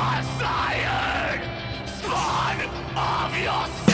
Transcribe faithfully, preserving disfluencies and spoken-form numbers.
I'm tired, spawn of your